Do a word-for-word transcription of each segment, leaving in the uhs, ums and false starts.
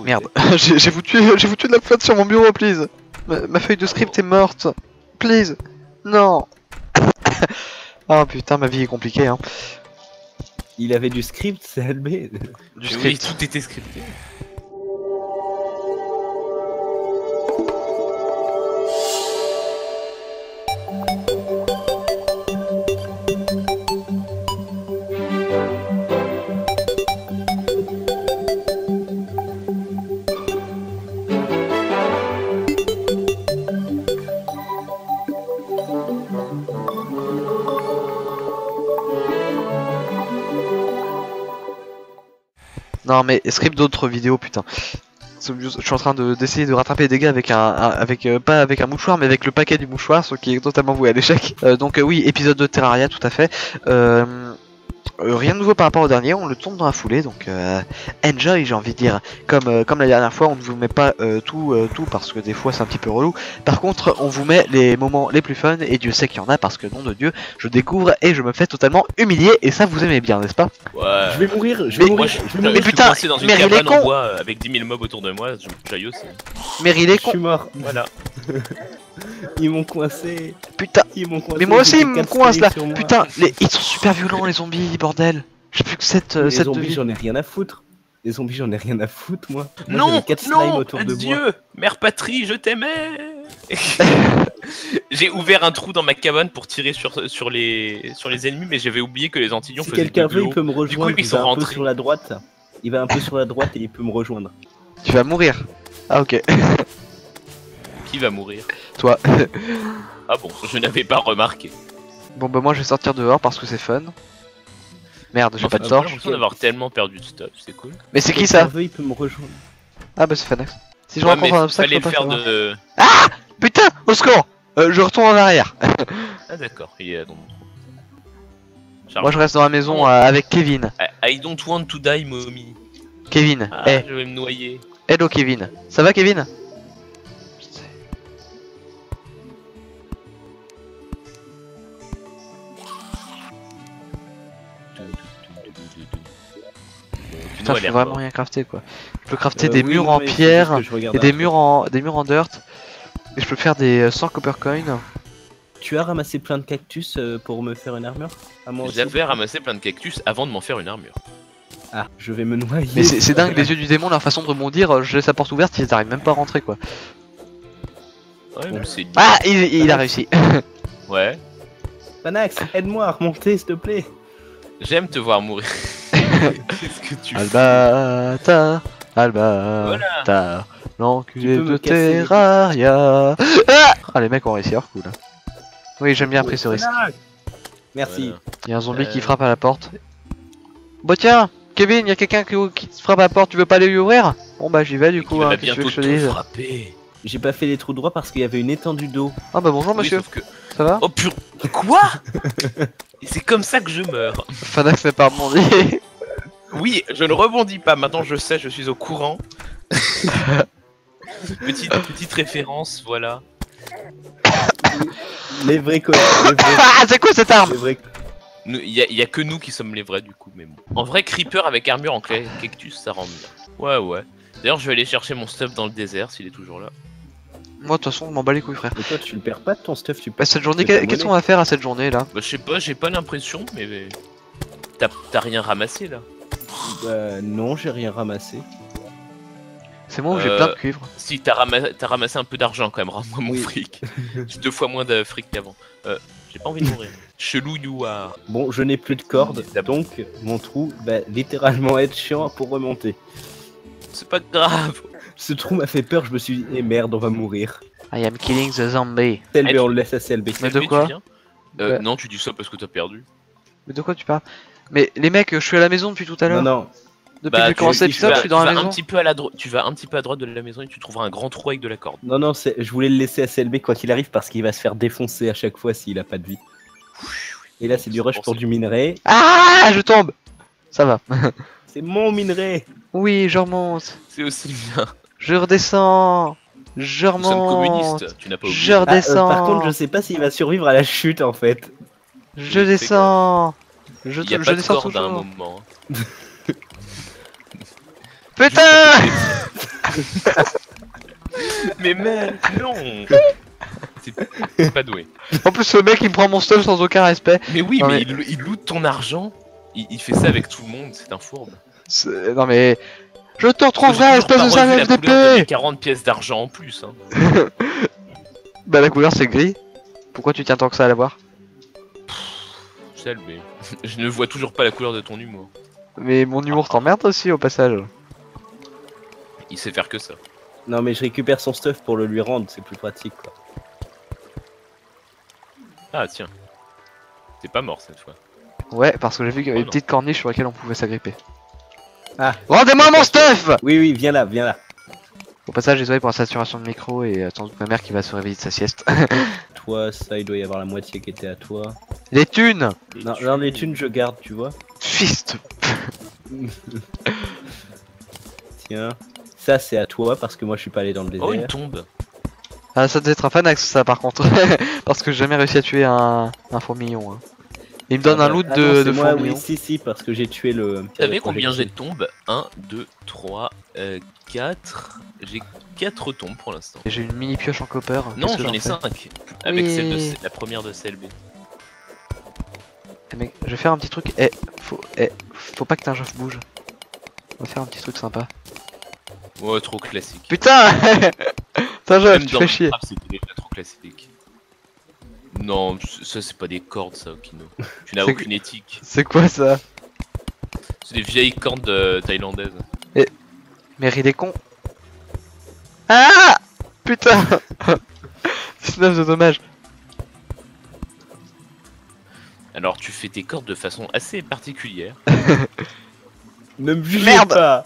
où merde, j'ai vous tué j'ai vous tué de la flotte sur mon bureau, please. Ma, ma feuille de script est morte. Please. Non. Ah putain, ma vie est compliquée hein. Il avait du script, c'est Albé. Du script. Oui, tout était scripté. Non mais script d'autres vidéos putain. Je suis en train d'essayer de, de rattraper les dégâts avec un, un avec euh, pas avec un mouchoir mais avec le paquet du mouchoir, ce qui est totalement voué à l'échec. Euh, donc euh, oui, épisode de Terraria tout à fait. Euh, euh, rien de nouveau par rapport au dernier, on le tombe dans la foulée, donc euh, enjoy j'ai envie de dire. Comme euh, comme la dernière fois, on ne vous met pas euh, tout euh, tout parce que des fois c'est un petit peu relou. Par contre, on vous met les moments les plus fun et Dieu sait qu'il y en a parce que nom de Dieu, je découvre et je me fais totalement humilier et ça vous aimez bien, n'est-ce pas? Ouais. Je vais mourir, je vais mais, mourir. Moi, je, je, mais je putain, suis dans une cabane en bois avec dix mille mobs autour de moi, je me jaille aussi. Mais il est con. Je suis mort, voilà. Ils m'ont coincé. Putain, ils m'ont coincé. Mais moi aussi ils me coincent là. Putain, les... ils sont super violents les zombies, bordel. J'ai plus que cette euh, cette zombies, j'en ai rien à foutre. Les zombies, j'en ai rien à foutre moi. moi non, non, adieu, mère patrie, je t'aimais. J'ai ouvert un trou dans ma cabane pour tirer sur, sur, les, sur les ennemis, mais j'avais oublié que les antillons si faisaient quelqu'un veut, il peut me rejoindre, du coup, ils sont un rentrés. Peu sur la droite. Il va un peu sur la droite et il peut me rejoindre. Tu vas mourir. Ah ok. Qui va mourir? Toi. Ah bon, je n'avais pas remarqué. Bon bah moi je vais sortir dehors parce que c'est fun. Merde, j'ai enfin, pas de torche. J'ai l'impression d'avoir tellement perdu de stuff, c'est cool. Mais c'est qui ça? Veut, il peut me rejoindre. Ah bah c'est Phanax. Si je ouais, rencontre un obstacle, je peux pas de... Ah putain, au secours! Euh, je retourne en arrière. Ah d'accord, il est dans mon trou. Moi je reste dans la maison euh, avec Kevin. I, I don't want to die, mommy. Kevin, ah, hey. Je vais me noyer. Hello Kevin. Ça va Kevin? Putain, je peux vraiment rien crafter quoi. Je peux crafter euh, des oui, murs non, en pierre et des murs en, des murs en dirt. Et je peux faire des cent copper coins. Tu as ramassé plein de cactus pour me faire une armure? J'avais ramassé plein de cactus avant de m'en faire une armure. Ah, je vais me noyer. Mais c'est dingue, les yeux du démon, leur façon de rebondir, je laisse la porte ouverte, ils arrivent même pas à rentrer quoi. Ouais, mais c'est... Ah, il, il a réussi. Ouais. Phanax, aide-moi à remonter s'il te plaît. J'aime te voir mourir. Qu'est-ce que tu Albatar, Albatar, l'enculé de Terraria. Ah, ah, les mecs ont réussi, alors cool. Oui, j'aime bien pris ce risque. Merci. Il y a un zombie euh... qui frappe à la porte. Bon tiens, Kevin, il y a quelqu'un qui, qui te frappe à la porte, tu veux pas aller lui ouvrir? Bon bah j'y vais du coup, hein, qu'est-ce que je te dise. J'ai pas fait les trous droits parce qu'il y avait une étendue d'eau. Ah bah bonjour oui, monsieur. Que... Ça va? Oh pur... Quoi? C'est comme ça que je meurs. Phanax n'est pas rebondi. Oui, je ne rebondis pas, maintenant je sais, je suis au courant. petite, petite référence, voilà. Les vrais collègues. Ah, c'est quoi cette arme? Il n'y a, a que nous qui sommes les vrais du coup, mais bon. En vrai, creeper avec armure en cactus, ça rend bien. Ouais, ouais. D'ailleurs, je vais aller chercher mon stuff dans le désert, s'il est toujours là. Moi, de toute façon, on m'en bat les couilles, frère. Et toi, tu le perds pas de ton stuff, tu perds. Bah, cette journée, qu'est-ce qu'on va faire à cette journée là? Bah, je sais pas, j'ai pas l'impression, mais. T'as rien ramassé là? Bah, non, j'ai rien ramassé. C'est bon, euh, j'ai plein de cuivre. Si, t'as rama ramassé un peu d'argent quand même, rends-moi mon oui. fric. J'ai deux fois moins de fric qu'avant. Euh, j'ai pas envie de mourir. Chelou, youar. Bon, je n'ai plus de cordes, donc mon trou va bah, littéralement être chiant pour remonter. C'est pas grave. Ce trou m'a fait peur, je me suis dit, eh merde, on va mourir. I am killing the zombie. C L B, hey, on le laisse à C L B. Mais de quoi euh, ouais. Non, tu dis ça parce que t'as perdu. Mais de quoi tu parles? Mais les mecs, je suis à la maison depuis tout à l'heure. Non, non. Depuis bah, que j'ai commencé l'épisode, je suis dans la maison. Un petit peu à la tu vas un petit peu à droite de la maison et tu trouveras un grand trou avec de la corde. Non, non, je voulais le laisser à C L B quoi qu'il arrive parce qu'il va se faire défoncer à chaque fois s'il a pas de vie. Et là, c'est du rush pour du minerai. Ah, je tombe. Ça va. C'est mon minerai. Oui, je remonte. C'est aussi bien. Je redescends. Je remonte. Nous sommes communistes, tu n'as pas oublié. Je redescends. Ah, euh, par contre, je sais pas s'il va survivre à la chute en fait. Je descends. Je, te, je descends toujours. Moment. Putain. Mais mec, non. C'est pas doué. En plus, ce mec il me prend mon stuff sans aucun respect. Mais oui, non, mais, mais... Il, il loot ton argent. Il, il fait ça avec tout le monde, c'est un fourbe. Non mais... Je te retrouverai, espèce de sale F D P! quarante pièces d'argent en plus, hein. Bah la couleur c'est gris. Pourquoi tu tiens tant que ça à la voir? Sale, mais... Je ne vois toujours pas la couleur de ton humour. Mais mon humour t'emmerde aussi, au passage. Il sait faire que ça. Non mais je récupère son stuff pour le lui rendre, c'est plus pratique, quoi. Ah tiens. T'es pas mort cette fois. Ouais, parce que j'ai vu qu'il y avait oh, une non. petite corniche sur laquelle on pouvait s'agripper. Ah. Rendez-moi mon stuff! Oui, oui, viens là, viens là. Au passage, désolé pour la saturation de micro et sans doute ma mère qui va se réveiller de sa sieste. Toi, ça, il doit y avoir la moitié qui était à toi. Les thunes! Les non, thunes. non, les thunes, je garde, tu vois. Fils de... Tiens, ça, c'est à toi parce que moi, je suis pas allé dans le désert. Oh, une tombe! Ah, ça devait être un Phanax, ça, par contre. Parce que j'ai jamais réussi à tuer un, un fourmillon. Hein. Il me donne ah, un loot ah de, non, de moi, fourmillon. Oui, si, si, parce que j'ai tué le... Vous savez combien j'ai de tombes? un, deux, trois, quatre... J'ai quatre tombes pour l'instant. J'ai une mini pioche en copper. Non, j'en ai cinq. Avec oui. celle de C... la première de C L B. Eh mec, je vais faire un petit truc. Eh, faut, eh, faut pas que tingeof bouge. On va faire un petit truc sympa. Ouais, trop classique. Putain. Tingeof, tu fais chier. C'était déjà trop classique. Non, ça c'est pas des cordes ça, Okino. Tu n'as aucune éthique. C'est quoi ça? C'est des vieilles cordes euh, thaïlandaises. Eh, mais il est con. Ah putain. dix-neuf de dommage. Alors tu fais tes cordes de façon assez particulière. Ne me jugez Merde. pas.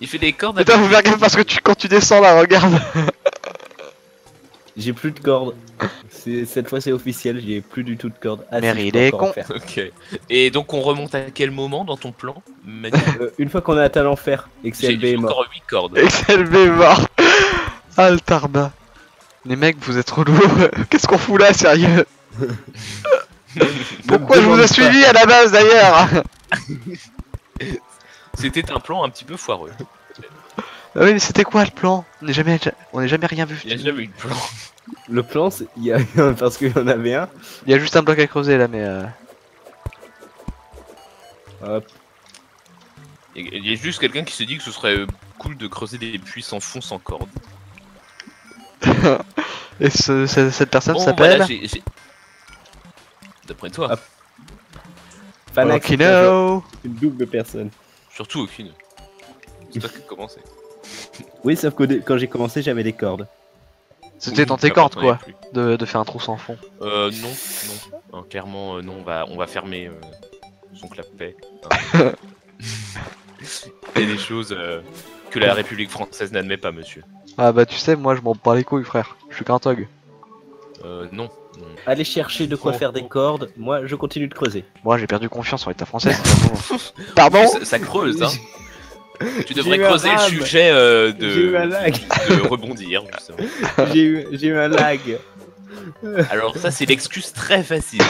Il fait des cordes... Putain, vous faites gaffe parce que tu, quand tu descends là, regarde. J'ai plus de cordes. Cette fois c'est officiel, j'ai plus du tout de cordes. Ah, mais si, il est con. Ok. Et donc on remonte à quel moment dans ton plan? euh, Une fois qu'on a atteint l'enfer, X L B est mort. huit cordes. X L B est mort. Ah le tarda. Les mecs, vous êtes trop lourds. Qu'est-ce qu'on fout là, sérieux? Pourquoi je vous ai suivi à la base d'ailleurs? C'était un plan un petit peu foireux. Ah oui, mais c'était quoi le plan? On n'est jamais, on n'est jamais rien vu. Il n'y a jamais eu de plan. Le plan, c'est... Il y a... parce qu'il y en avait un. Il y a juste un bloc à creuser là, mais... Euh... Hop. Il y a juste quelqu'un qui se dit que ce serait cool de creuser des puits sans fond, sans corde. Et ce, ce, cette personne bon, s'appelle... Voilà, d'après toi. Phanax. Okino. Une double personne. Surtout Okino. C'est toi qui as commencé. Oui, sauf que quand j'ai commencé, j'avais des cordes. C'était oui, dans tes cordes quoi, de, de faire un trou sans fond. Euh non, non. Euh, clairement euh, non, on va, on va fermer euh, son clapet. Hein. Il y a des choses euh, que la République française n'admet pas, monsieur. Ah bah tu sais, moi je m'en bats les couilles frère, je suis qu'un thug. Euh non. non. Allez chercher de quoi oh, faire oh. des cordes, moi je continue de creuser. Moi j'ai perdu confiance en l'état français. Pardon. Ça, ça creuse hein. Tu devrais creuser le sujet euh, de... Eu un lag. de rebondir, justement. J'ai eu, eu un lag. Alors ça, c'est l'excuse très facile.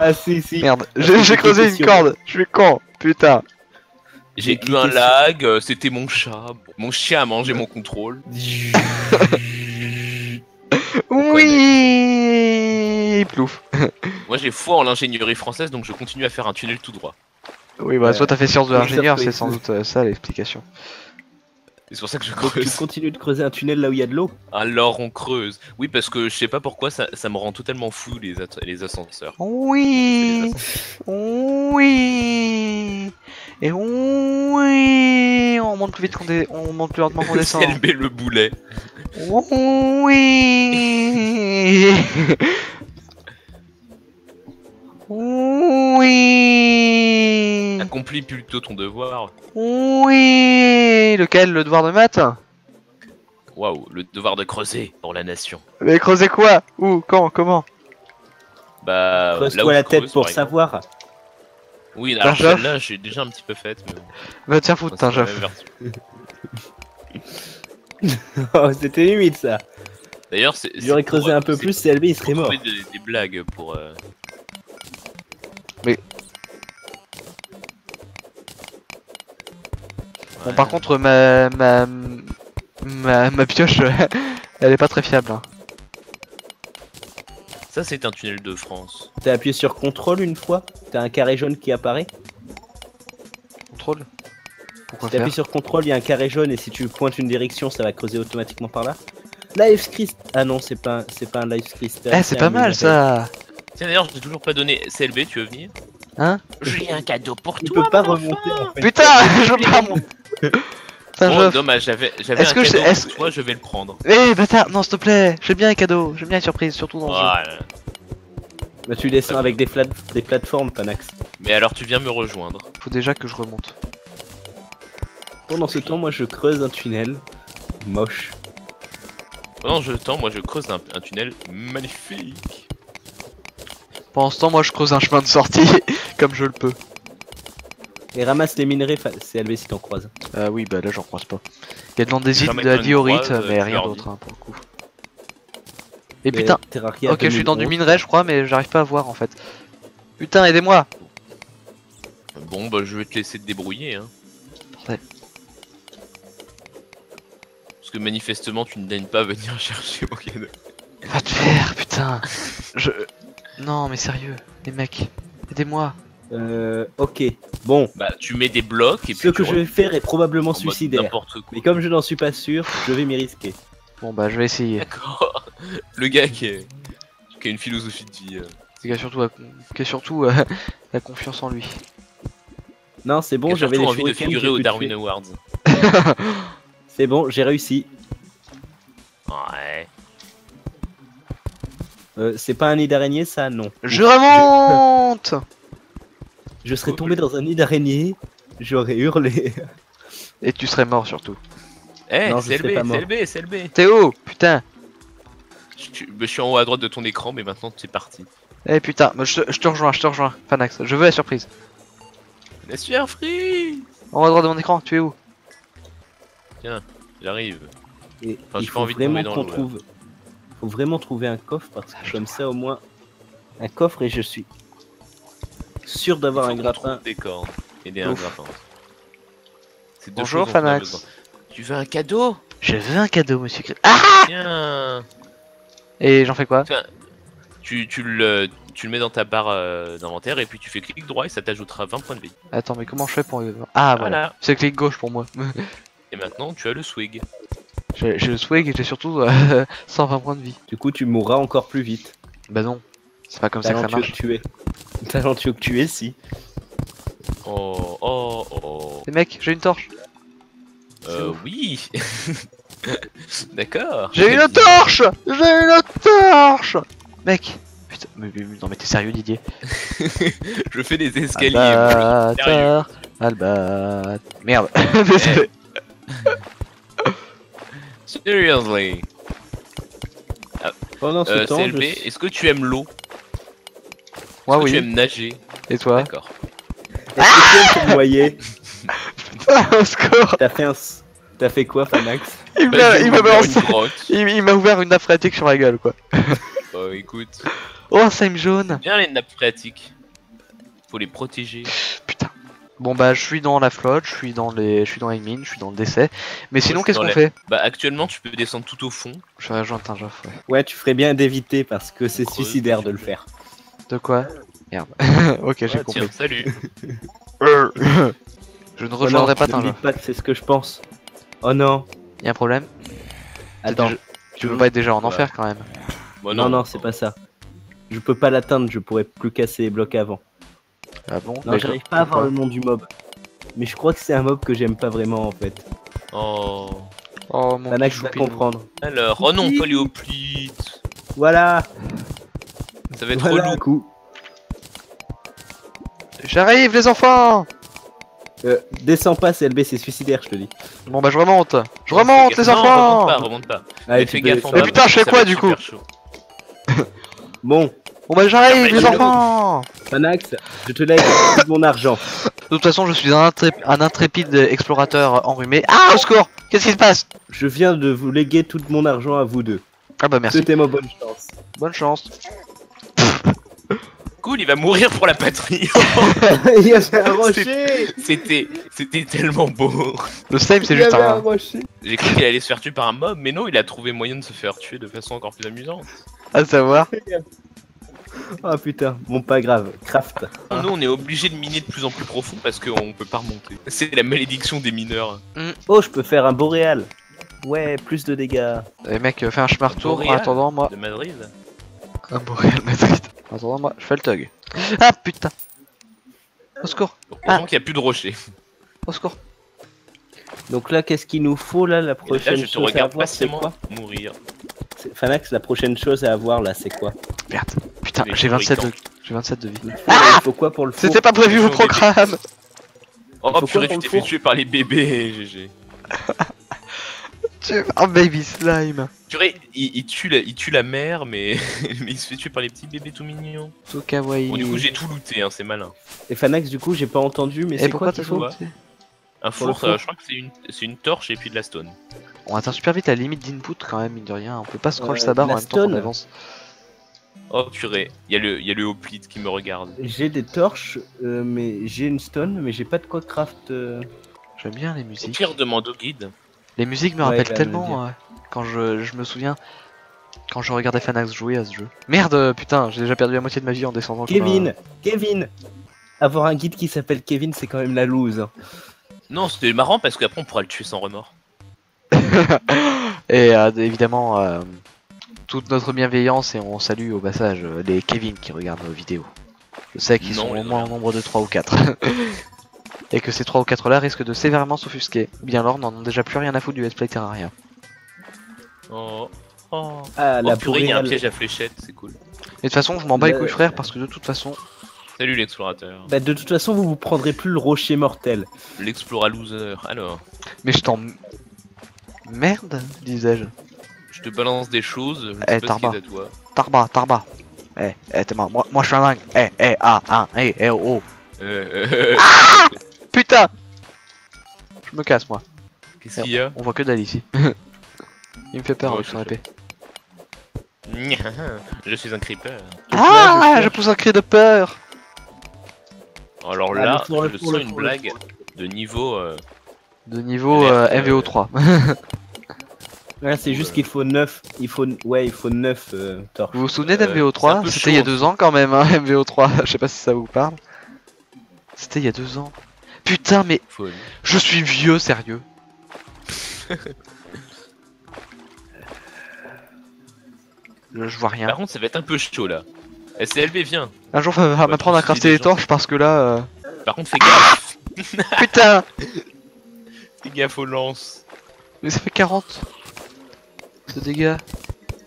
Ah si, si. Merde, j'ai creusé une corde. Je suis con, putain. J'ai eu un lag, euh, c'était mon chat. Mon chien a mangé mon contrôle. Oui. Plouf. Moi, j'ai foi en l'ingénierie française, donc je continue à faire un tunnel tout droit. Oui, bah, soit t'as fait science de l'ingénieur, c'est sans doute ça l'explication. C'est pour ça que je creuse. Tu continues de creuser un tunnel là où il y a de l'eau? Alors on creuse. Oui, parce que je sais pas pourquoi ça, ça me rend totalement fou les, les ascenseurs. Oui, oui, et oui, on monte plus vite qu'on dé... on monte plus lentement qu'on descend. C L B le boulet. Oui. Oui. Accomplis plutôt ton devoir. Oui. Lequel? Le devoir de maths? Waouh, le devoir de creuser pour la nation. Mais creuser quoi? Où? Quand? Comment? Bah... Creuse-toi la tête pour savoir. Oui, alors là j'ai déjà un petit peu faite. Mais... Bah tiens, foutre, tingeof. Oh, c'était limite ça. D'ailleurs, c'est... J'aurais creusé un peu plus, C L B il serait mort. Des blagues pour... Mais... Bon ouais. Par contre ma, ma, Ma, ma pioche, elle est pas très fiable. Hein. Ça, c'est un tunnel de France. T'as appuyé sur contrôle une fois, t'as un carré jaune qui apparaît. Contrôle. Pourquoi si t'appuies sur contrôle, il y a un carré jaune et si tu pointes une direction, ça va creuser automatiquement par là. Live Christ. Ah non, c'est pas, c'est pas un live Christ. Eh, c'est pas mal ça. Tiens, d'ailleurs, je t'ai toujours pas donné C L B, tu veux venir? Hein? J'ai un cadeau pour toi. Tu peux pas remonter en fait. Putain, je veux pas remonter. Oh, dommage, j'avais j'avais un que cadeau je... pour toi, je vais le prendre. Eh hey, bâtard, non s'il te plaît, j'aime bien les cadeaux, j'aime bien les surprises, surtout dans voilà. le jeu. Bah tu descends avec des, flat... des plateformes, Phanax. Mais alors tu viens me rejoindre. Faut déjà que je remonte. Pendant ce temps, moi je creuse un tunnel moche. Pendant ce temps, moi je creuse un, un tunnel magnifique. Pendant ce temps, moi je creuse un chemin de sortie, comme je le peux. Et ramasse les minerais, C L B si t'en croises. Ah euh, oui, bah là j'en croise pas. Y'a de l'andésite, de la diorite, euh, mais rien d'autre hein, pour le coup. Et mais putain, Terraria ok, je suis dans du minerai je crois, mais j'arrive pas à voir en fait. Putain, aidez-moi. Bon bah je vais te laisser te débrouiller hein. Ouais. Parce que manifestement tu ne daignes pas venir chercher mon cadeau. Va te faire, putain. Je... Non mais sérieux, les mecs, aidez-moi. Euh, ok, bon. Bah, tu mets des blocs et puis. Ce que je vais faire est probablement suicidaire. Mais comme je n'en suis pas sûr, je vais m'y risquer. Bon, bah, je vais essayer. D'accord. Le gars qui, est... qui a une philosophie de vie. Euh... Le gars surtout a... qui a surtout euh, la confiance en lui. Non, c'est bon, j'avais envie de figurer au Darwin Awards. C'est bon, j'ai réussi. Ouais. Euh, c'est pas un nid d'araignée, ça, non. Je remonte. Je serais tombé dans un nid d'araignée, j'aurais hurlé. Et tu serais mort surtout. Eh, hey, c'est le B, c'est le B, c'est le B. T'es où, putain? Je, je suis en haut à droite de ton écran, mais maintenant c'est parti. Eh hey, putain, je, je te rejoins, je te rejoins, Phanax, je veux la surprise. La surprise. En haut à droite de mon écran, tu es où? Tiens, j'arrive. Enfin, il faut envie de tomber dans l'eau. Trouve... Faut vraiment trouver un coffre, parce que comme ça au moins... Un coffre et je suis... sûr d'avoir un grappin. Des cordes et des un grappin. Bonjour Phanax. Tu veux un cadeau? Je veux un cadeau, monsieur. Ah tiens. Et j'en fais quoi? Tu, tu, le, tu le mets dans ta barre euh, d'inventaire et puis tu fais clic droit et ça t'ajoutera vingt points de vie. Attends, mais comment je fais pour... Ah voilà, voilà. C'est clic gauche pour moi. Et maintenant tu as le swig. J'ai le swig et j'ai surtout euh, cent vingt points de vie. Du coup tu mourras encore plus vite. Bah non, c'est pas comme ça que ça marche. Talentueux que tu es, si. Oh oh oh. Les mecs, j'ai une torche. Euh, oui. D'accord. J'ai une torche. J'ai une torche. Mec, putain, mais, mais non mais t'es sérieux Didier? Je fais des escaliers. Albatar, Albat. Merde. Désolé. Seriously. Ah. Pendant ce euh, temps, C L B, je... est-ce que tu aimes l'eau? Moi oui. Tu aimes nager. Et toi? D'accord. Est-ce que tu aimes te noyer? Putain, un score. T'as fait un... T'as fait quoi, Phanax? Il m'a il m'a balancé... Il, il m'a ouvert une nappe phréatique sur la gueule, quoi. Bah écoute... Oh, ça me jaune. Bien les nappes phréatiques. Faut les protéger. Putain. Bon bah, je suis dans la flotte, je suis dans les... Je suis dans les mines, je suis dans le décès. Mais sinon, ouais, qu'est-ce qu'on la... fait? Bah actuellement, tu peux descendre tout au fond. Je rejoins tingeof, ouais. Ouais, tu ferais bien d'éviter, parce que c'est suicidaire de le faire. De quoi? Merde. Ok, ouais, j'ai compris. Tiens, salut. Je ne rejoindrai oh pas Tingeof. Pas que c'est ce que je pense. Oh non. Y'a un problème? Attends. Déjà... Tu veux pas être déjà en enfer quand même? Bon, non, non, non c'est pas ça. Je peux pas l'atteindre, je pourrais plus casser les blocs avant. Ah bon? Non, j'arrive pas à voir le nom du mob. Mais je crois que c'est un mob que j'aime pas vraiment en fait. Oh. Oh mon Phanax va comprendre. Alors, oh non, paléoplite. Voilà. Ça va être voilà relou coup. J'arrive les enfants. euh, Descends pas C L B, c'est suicidaire je te dis. Bon bah je remonte. Je remonte les enfants. Non, remonte pas, remonte pas. Allez, fais gaffe. Mais putain je fais quoi du coup? Bon. Bon bah j'arrive les enfants. Phanax, je te lève tout mon argent. De toute façon je suis un, intrép un intrépide explorateur enrhumé. Ah au secours. Qu'est-ce qui se passe? Je viens de vous léguer tout mon argent à vous deux. Ah bah merci. C'était ma bonne chance. Bonne chance. Cool, il va mourir pour la patrie. Il y avait un rocher. C'était tellement beau. Le save, c'est juste un... J'ai cru qu'il allait se faire tuer par un mob, mais non, il a trouvé moyen de se faire tuer de façon encore plus amusante. À savoir. Ah oh, putain, bon pas grave, craft. Nous on est obligé de miner de plus en plus profond parce qu'on peut pas remonter. C'est la malédiction des mineurs. Mm. Oh, je peux faire un boréal. Ouais, plus de dégâts. Les mecs, fais un chemin retour en attendant moi. De Madrid. Un boréal Madrid. En attendant moi, je fais le tug. Ah putain. Au secours. Ah. Qu'il n'y a plus de rocher. Au secours. Donc là, qu'est-ce qu'il nous faut là la prochaine là, je te chose regarde à avoir, c'est quoi mourir. Phanax, la prochaine chose à avoir là, c'est quoi? Merde. Putain, j'ai vingt-sept de vie. Ah, il faut quoi pour le four? C'était pas prévu au programme. Oh purée, tu t'es fait tuer par les bébés, G G. Oh baby slime. Purée, il, il, tue la, il tue la mère, mais... mais il se fait tuer par les petits bébés tout mignons. Tout kawaii. Bon, du coup, j'ai tout looté, hein, c'est malin. Et Phanax, du coup, j'ai pas entendu, mais c'est quoi qu'il faut? Un four, four. Euh, je crois que c'est une, une torche et puis de la stone. On atteint super vite la limite d'input quand même, mine de rien. On peut pas scroll euh, sa barre en même temps qu'on avance. Oh purée, il y, y a le hoplite qui me regarde. J'ai des torches, euh, mais j'ai une stone, mais j'ai pas de quoi craft. Euh... J'aime bien les musiques. Au pire, demande au guide. Les musiques me ouais, rappellent tellement euh, quand je, je me souviens quand je regardais Phanax jouer à ce jeu. Merde, putain, j'ai déjà perdu la moitié de ma vie en descendant. Kevin, Kevin, avoir un guide qui s'appelle Kevin, c'est quand même la loose. Hein. Non, c'était marrant parce qu'après on pourra le tuer sans remords. Et euh, évidemment. Euh... toute notre bienveillance et on salue au passage euh, les Kevin qui regardent nos vidéos. Je sais qu'ils sont au moins au nombre de trois ou quatre. Et que ces trois ou quatre là risquent de sévèrement s'offusquer. Bien alors, n'en ont déjà plus rien à foutre du let's play Terraria. Oh, oh. Ah, oh la purée, il y a un piège à fléchette, c'est cool. Et de toute façon, je m'en bats le... les couilles frère parce que de toute façon... Salut l'explorateur. Bah de toute façon, vous vous prendrez plus le rocher mortel. L'explora loser, alors. Mais je t'en... Merde, disais-je. Je te balance des choses, je sais pas ce qui est à toi. Tarba, Tarba. Eh, eh, t'es marre. Moi, moi je suis un dingue. Eh, eh, ah, ah, eh, eh, oh, oh. Euh, euh, ah putain. Je me casse, moi. Qu'est-ce qu'il y a? On voit que dalle ici. Il me fait peur, avec son épée. Je suis un creeper. Ah, je pousse un cri de peur. Alors là, je sens une blague de niveau... De niveau M V O trois. Ouais, c'est juste euh... qu'il faut neuf, il faut, ouais, il faut neuf euh, torches. Vous vous souvenez d'M V O trois? C'était il y a deux ans quand même, hein, M V O trois, je sais pas si ça vous parle. C'était il y a deux ans. Putain, mais faut... je suis vieux, sérieux. Je vois rien. Par contre, ça va être un peu chaud là. S C L B, viens. Un jour, faut m'apprendre à crafter les torches parce que là... Euh... Par contre, fais gaffe. Putain. Fais gaffe aux lances. Mais ça fait quarante. De dégâts.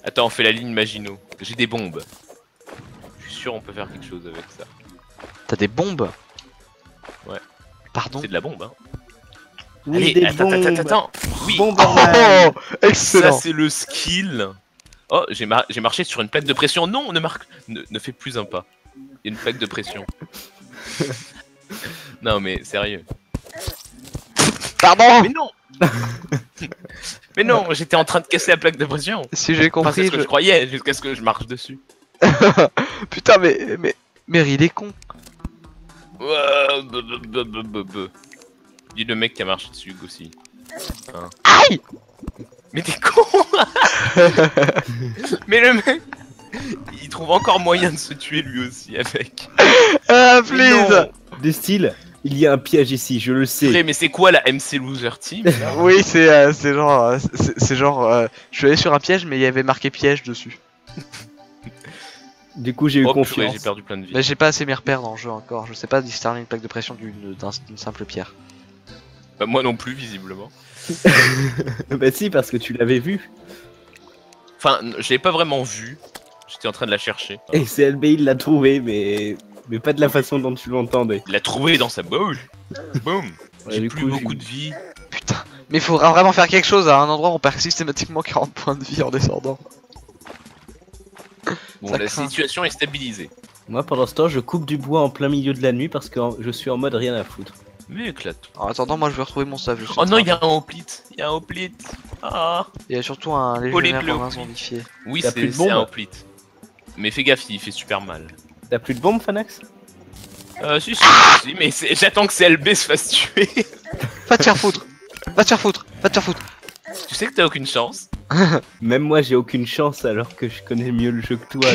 Attends, on fait la ligne Maginot. J'ai des bombes. Je suis sûr on peut faire quelque chose avec ça. T'as des bombes? Ouais. Pardon? C'est de la bombe hein. Oui, allez, des attends, bombes. attends, attends, oui. Bombe oh, oh, excellent. Ça c'est le skill. Oh, j'ai mar marché sur une plaque de pression. Non, ne marque... Ne, ne fais plus un pas. Il y a une plaque de pression. Non mais sérieux. Pardon. Mais non. Mais non, j'étais en train de casser la plaque de pression. Si j'ai compris, enfin, c'est ce que je... je croyais jusqu'à ce que je marche dessus. Putain, mais mais mais il est con. Dis le mec qui a marché dessus aussi. Hein. Aïe. Mais t'es con. Mais le mec, il trouve encore moyen de se tuer lui aussi avec. Ah please. Des styles. Il y a un piège ici, je le sais. Mais c'est quoi la M C Loser Team? Oui, c'est euh, genre, euh, c'est genre, euh, je suis allé sur un piège, mais il y avait marqué piège dessus. Du coup, j'ai eu oh, confiance. J'ai perdu plein de vies. Mais j'ai pas assez mes repères dans le jeu encore. Je sais pas discerner une plaque de pression d'une un, simple pierre. Bah moi non plus, visiblement. Bah si, parce que tu l'avais vu. Enfin, je l'ai pas vraiment vu. J'étais en train de la chercher. Hein. Et C L B, il l'a trouvé, mais... Mais pas de la façon dont tu l'entendais. Il l'a trouvé dans sa bouche. Boum. J'ai ouais, plus coup, beaucoup de vie. Putain. Mais faudra vraiment faire quelque chose à un endroit où on perd systématiquement quarante points de vie en descendant. Bon, ça la craint. Situation est stabilisée. Moi pendant ce temps je coupe du bois en plein milieu de la nuit parce que je suis en mode rien à foutre. Mais éclate. En attendant moi je vais retrouver mon save. Oh non il y a un hoplite. Il y a un hoplite. Ah. Il y a surtout un légionnaire en zombifié. Oui c'est un hoplite. Mais fais gaffe il fait super mal. T'as plus de bombe, Phanax? Euh, si, si, si, mais j'attends que C L B se fasse tuer. Va te faire foutre. Va te faire foutre. Va te faire foutre. Tu sais que t'as aucune chance. Même moi, j'ai aucune chance alors que je connais mieux le jeu que toi.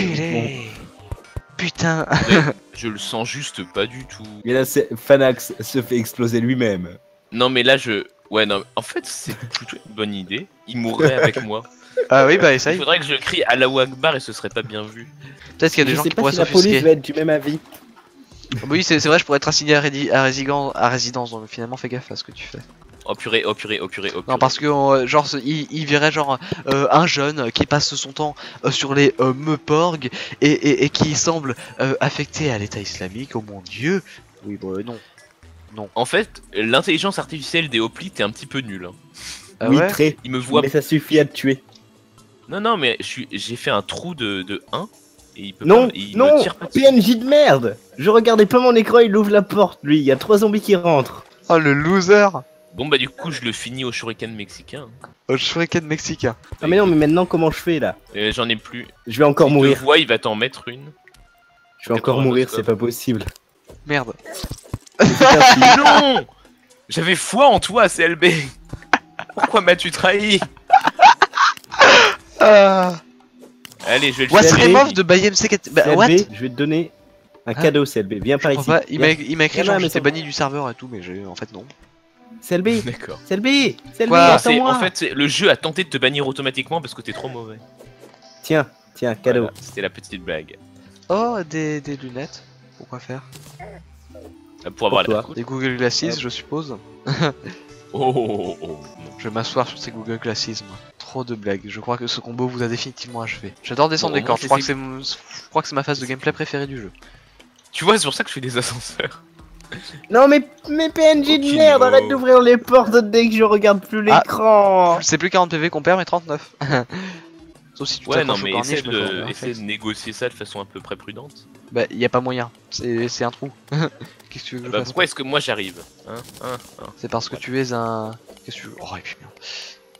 Putain. Ouais, je le sens juste pas du tout. Mais là, Phanax se fait exploser lui-même. Non, mais là, je... Ouais, non, en fait, c'est plutôt une bonne idée. Il mourrait avec moi. Ah oui, bah essaye. Il faudrait que je crie à la Wagbar et ce serait pas bien vu. Peut-être qu'il y a des je gens qui pourraient si s'offusquer. La police va être du même avis. Oh, bah oui, c'est vrai, je pourrais être assigné à, rédi... à, résigan... à résidence, donc finalement fais gaffe à ce que tu fais. Oh purée, oh purée, oh purée, oh purée. Non, parce que, euh, genre, il, il verrait, genre, euh, un jeune qui passe son temps euh, sur les euh, Meporg et, et, et qui semble euh, affecté à l'état islamique, oh mon dieu. Oui, bah non. Non. En fait, l'intelligence artificielle des hoplites est un petit peu nulle. Hein. Ah oui, ouais très. Il me voit... Mais ça suffit à te tuer. Non, non, mais j'ai fait un trou de, de un. Et il peut non, pas, il non, tire pas P N J de merde. Je regardais pas mon écran, il ouvre la porte, lui. Il y a trois zombies qui rentrent. Oh, le loser. Bon, bah du coup, je le finis au shuriken mexicain. Au shuriken mexicain. Ah mais non, mais maintenant, comment je fais, là euh, j'en ai plus. Je vais encore si mourir. Tu vois, il va t'en mettre une. Je vais encore mourir, c'est pas possible. Merde. Non. J'avais foi en toi, C L B. Pourquoi m'as-tu trahi? euh... Allez, je vais le faire. What's remove de BayMC quatre? Bah, what? Je vais te donner un ah. cadeau, C L B. Viens par ici. Pas. Il m'a écrit genre que j'étais banni du serveur et tout, mais en fait, non. C L B. D'accord. C L B. C L B, attends-moi. En fait, le jeu a tenté de te bannir automatiquement parce que t'es trop mauvais. Tiens, tiens, cadeau. Voilà, c'était la petite blague. Oh, des, des lunettes. Pourquoi faire? Pour avoir pour la cool. Des Google Glasses, ouais. Je suppose. Oh, oh, oh, oh. Je vais m'asseoir sur ces Google Glasses, moi. Trop de blagues. Je crois que ce combo vous a définitivement achevé. J'adore descendre des bon, cordes. Je crois que c'est mon... ma phase de gameplay préférée du jeu. Tu vois, c'est pour ça que je fais des ascenseurs. Non, mais, mais P N J de merde, arrête d'ouvrir les portes dès que je regarde plus l'écran. Ah, c'est plus quarante P V qu'on perd, mais trente-neuf. Sauf si tu ouais, non, mais essaie de... essaie de négocier ça de façon un peu près prudente. Bah, y a pas moyen, c'est un trou. Qu'est-ce que tu veux que je fasse ? Bah, pourquoi est-ce que moi j'arrive ? Hein ? Hein ? Hein ? C'est parce que tu es un. Qu'est-ce que tu veux ? Oh, et puis merde.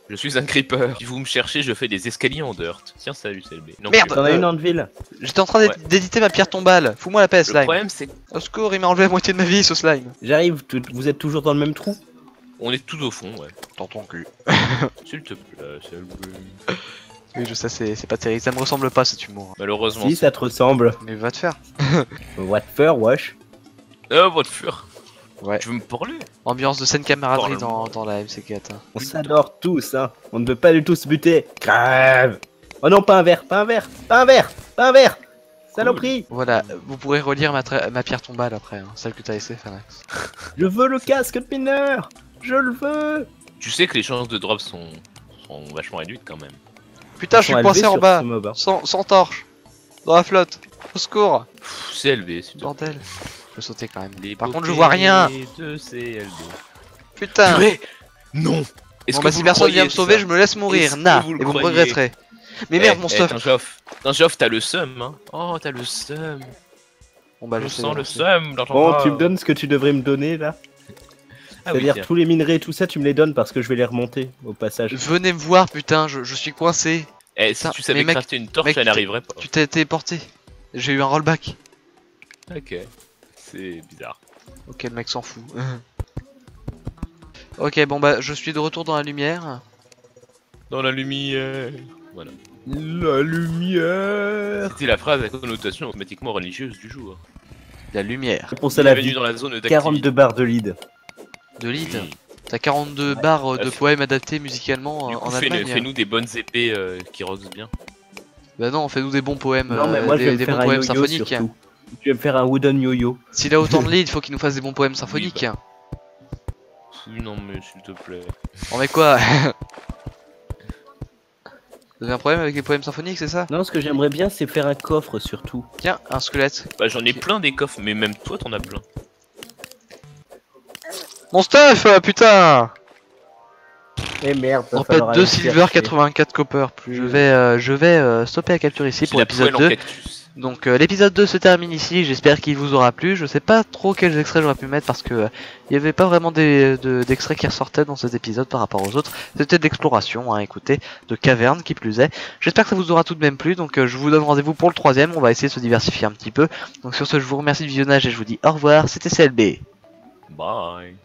Je suis un creeper. Si vous me cherchez, je fais des escaliers en dirt. Tiens, salut, C L B. Non, merde, t'en as une en ville. J'étais en train d'éditer ma pierre tombale. Fous-moi la paix, slime. Le problème, c'est. Au secours, il m'a enlevé la moitié de ma vie, ce slime. J'arrive, vous êtes toujours dans le même trou ? On est tout au fond, ouais. Dans ton cul. S'il te plaît, C L B. Oui, je sais, c'est pas terrible, ça me ressemble pas cet humour. Malheureusement. Si, ça te ressemble. Mais va te faire. Va te faire, wesh. Euh, va te faire. Ouais. Tu veux me parler? Ambiance de scène camaraderie dans, dans la M C quatre. Hein. On s'adore tous, hein. On ne peut pas du tout se buter. Crève. Oh non, pas un verre, pas un verre, pas un verre, pas un verre. Saloperie. Cool. Voilà, vous pourrez relire ma, ma pierre tombale après, hein. Celle que t'as laissée, Phanax. Je veux le casque de mineur. Je le veux. Tu sais que les chances de drop sont, sont vachement réduites quand même. Putain, je suis coincé en bas, sans, sans torche, dans la flotte, au secours. C L B, c'est bordel. Je peux sauter quand même. Les Par contre, je vois rien. De C L B. Putain. Purée. Non. Est-ce bon, que bah, si personne vient me sauver, je me laisse mourir. Nah, vous et vous me regretterez. Mais eh, merde, mon eh, stuff. Tingeof, t'as le seum, hein. Oh, t'as le seum. Bon, bah, je, je sens le seum dans ton Bon, bras. Tu me donnes ce que tu devrais me donner là. Ah C'est-à-dire oui, tous les minerais et tout ça, tu me les donnes parce que je vais les remonter au passage. Venez me voir, putain, je, je suis coincé. Eh, si ça, tu savais crafter une torche, mec, elle n'arriverait pas. Tu t'es téléporté. J'ai eu un rollback. Ok, c'est bizarre. Ok, le mec s'en fout. Ok, bon bah, je suis de retour dans la lumière. Dans la lumière. Voilà. La lumière. C'était la phrase à connotation automatiquement religieuse du jour. La lumière. C'est pour ça la vie. Dans la zone quarante-deux barres de lead. De lead, oui. T'as quarante-deux ouais. barres de poèmes adaptés musicalement du coup, en fais Allemagne. Fais-nous des bonnes épées euh, qui rockent bien. Bah non, fais-nous des bons poèmes, non, mais moi, euh, des, des bons poèmes yo -yo symphoniques. Surtout. Je vais me faire un wooden yo-yo. S'il a autant de lead, faut qu'il nous fasse des bons poèmes symphoniques. Oui, bah. Non mais s'il te plaît. On met quoi? Vous avez un problème avec les poèmes symphoniques, c'est ça? Non, ce que j'aimerais bien, c'est faire un coffre surtout. Tiens, un squelette. Bah j'en ai plein des coffres, mais même toi t'en as plein. Mon stuff, putain! Et merde, en fait, deux silver, quatre-vingt-quatre copper. Plus je vais, euh, je vais euh, stopper la capture ici pour l'épisode deux. Donc euh, l'épisode deux se termine ici, j'espère qu'il vous aura plu. Je sais pas trop quels extraits j'aurais pu mettre parce que il euh, n'y avait pas vraiment des, de, d'extraits qui ressortaient dans cet épisode par rapport aux autres. C'était d'exploration, hein, écoutez, de caverne qui plus est. J'espère que ça vous aura tout de même plu, donc euh, je vous donne rendez-vous pour le troisième, on va essayer de se diversifier un petit peu. Donc sur ce, je vous remercie du visionnage et je vous dis au revoir, c'était C L B. Bye.